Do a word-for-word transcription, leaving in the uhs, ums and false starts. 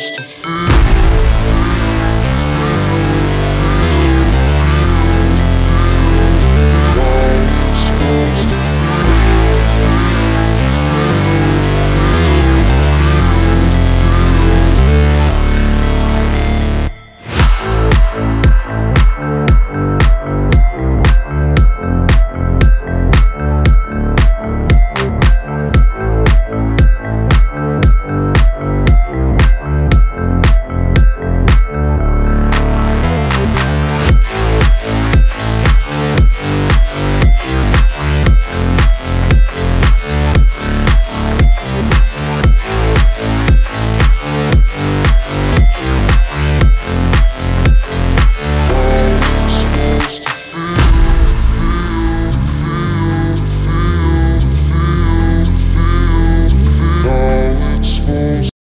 supposed to feel.